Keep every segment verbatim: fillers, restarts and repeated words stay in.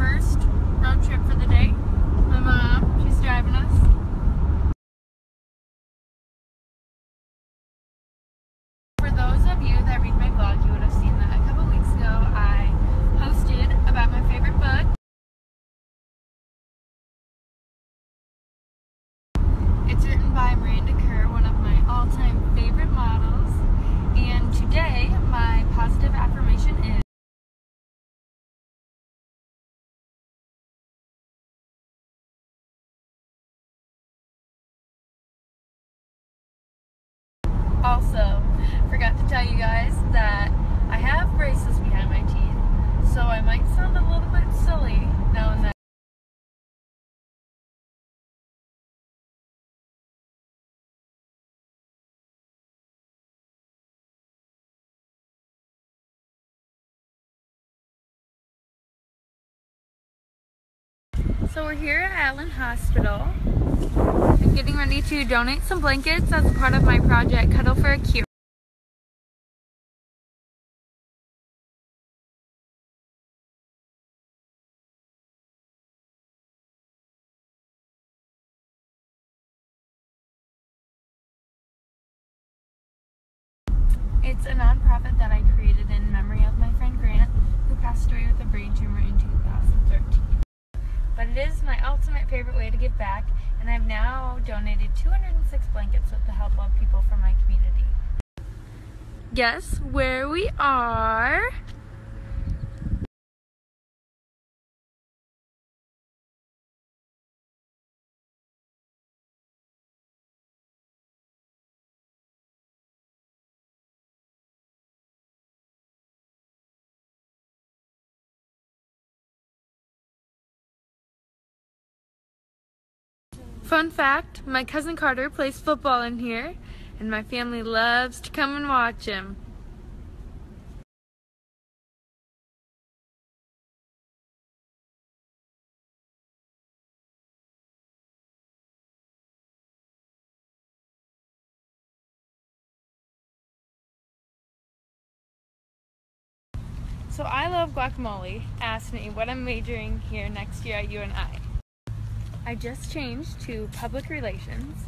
first road trip for the day. My mom, she's driving us. For those of you that read my blog, you would have seen that a couple weeks ago I posted about my favorite book. It's written by Miranda Kerr, one of my all-time favorite models. And today, my positive affirmation is also, forgot to tell you guys that I have braces behind my teeth, so I might sound a little bit silly now and then. So we're here at Allen Hospital. I'm getting ready to donate some blankets as part of my project, Cuddle for a Cure. It's a nonprofit that I created in memory of my friend Grant, who passed away with a brain tumor in two thousand thirteen. But it is my ultimate favorite way to give back, and I've now donated two hundred six blankets with the help of people from my community. Guess where we are? Fun fact, my cousin Carter plays football in here, and my family loves to come and watch him. So I love guacamole. Ask me what I'm majoring here next year at U N I. I just changed to public relations,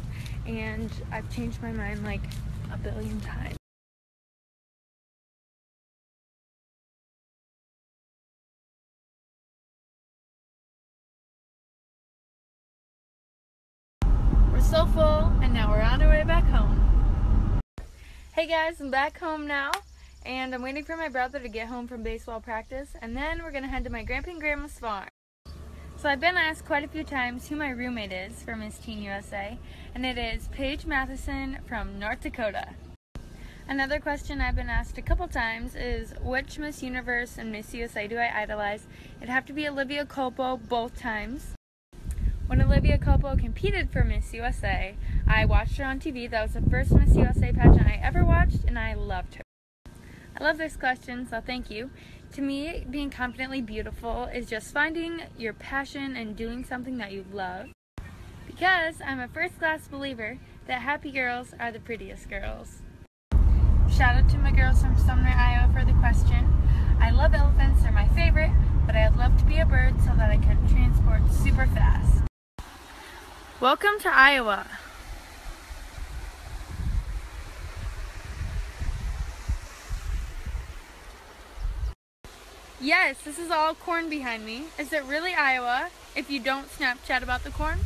and I've changed my mind like a billion times. We're so full, and now we're on our way back home. Hey guys, I'm back home now, and I'm waiting for my brother to get home from baseball practice, and then we're gonna head to my grandpa and grandma's farm. So I've been asked quite a few times who my roommate is for Miss Teen U S A, and it is Paige Matheson from North Dakota. Another question I've been asked a couple times is, which Miss Universe and Miss U S A do I idolize? It'd have to be Olivia Culpo both times. When Olivia Culpo competed for Miss U S A, I watched her on T V. That was the first Miss U S A pageant I ever watched, and I loved her. I love this question, so thank you. To me, being confidently beautiful is just finding your passion and doing something that you love. Because I'm a first-class believer that happy girls are the prettiest girls. Shout out to my girls from Sumner, Iowa for the question. I love elephants, they're my favorite, but I'd love to be a bird so that I could transport super fast. Welcome to Iowa. Yes, this is all corn behind me. Is it really Iowa if you don't Snapchat about the corn?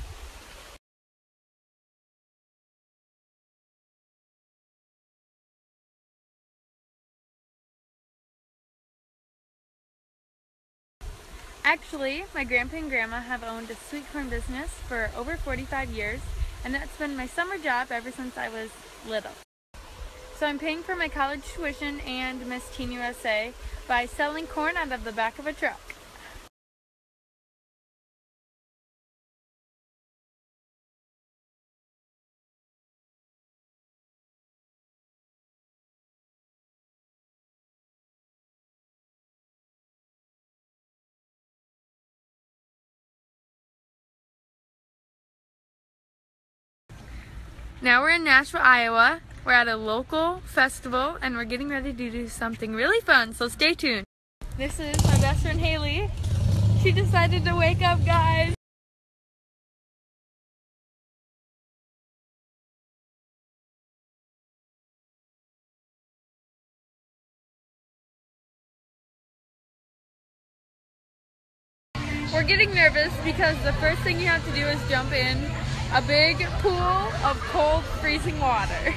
Actually, my grandpa and grandma have owned a sweet corn business for over forty-five years, and that's been my summer job ever since I was little. So I'm paying for my college tuition and Miss Teen U S A by selling corn out of the back of a truck. Now we're in Nashua, Iowa. We're at a local festival, and we're getting ready to do something really fun, so stay tuned. This is my best friend Haley. She She decided to wake up, guys. We're getting nervous because the first thing you have to do is jump in a big pool of cold, freezing water.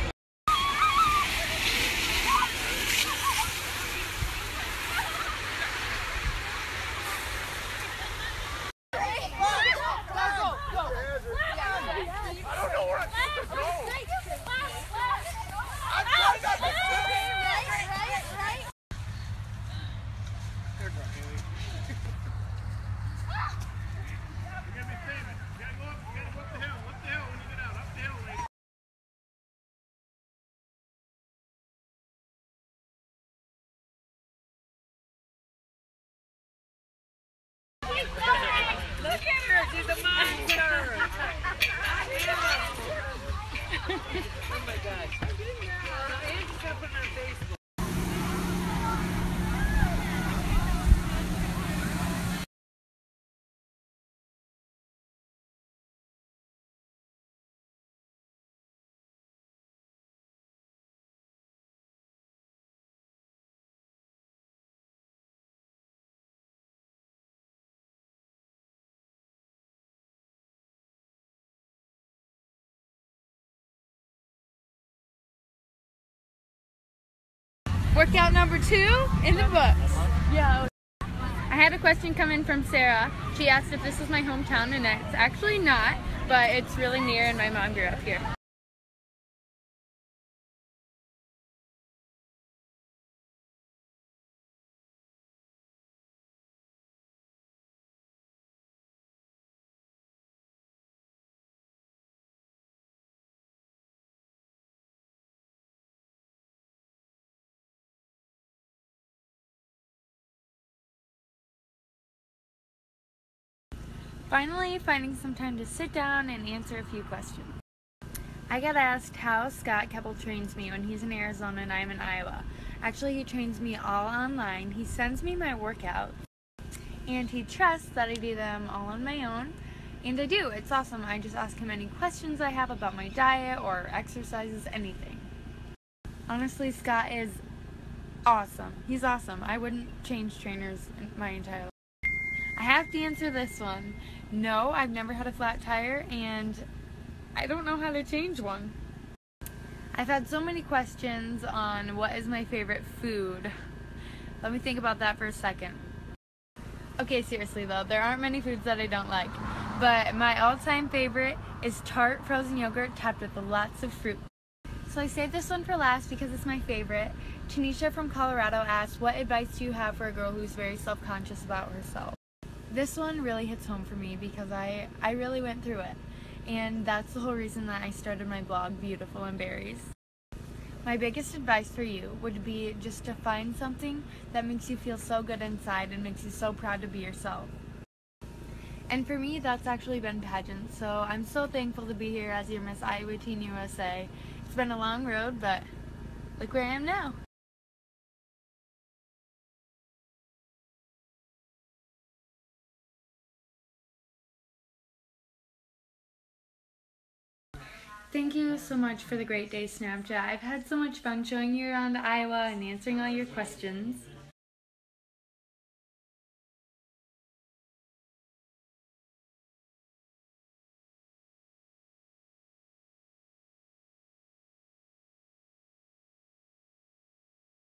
Workout number two in the books. Yeah. I had a question come in from Sarah. She asked if this was my hometown, and it's actually not, but it's really near, and my mom grew up here. Finally, finding some time to sit down and answer a few questions. I got asked how Scott Keppel trains me when he's in Arizona and I'm in Iowa. Actually, he trains me all online. He sends me my workouts, and he trusts that I do them all on my own, and I do. It's awesome. I just ask him any questions I have about my diet or exercises, anything. Honestly, Scott is awesome. He's awesome. I wouldn't change trainers in my entire life. I have to answer this one. No, I've never had a flat tire, and I don't know how to change one. I've had so many questions on what is my favorite food. Let me think about that for a second. Okay, seriously though, there aren't many foods that I don't like, but my all-time favorite is tart frozen yogurt topped with lots of fruit. So I saved this one for last because it's my favorite. Tanisha from Colorado asked, what advice do you have for a girl who's very self-conscious about herself? This one really hits home for me because I, I really went through it, and that's the whole reason that I started my blog, Beautiful and Berries. My biggest advice for you would be just to find something that makes you feel so good inside and makes you so proud to be yourself. And for me, that's actually been pageants, so I'm so thankful to be here as your Miss Iowa Teen U S A. It's been a long road, but look where I am now. Thank you so much for the great day, Snapchat. I've had so much fun showing you around Iowa and answering all your questions.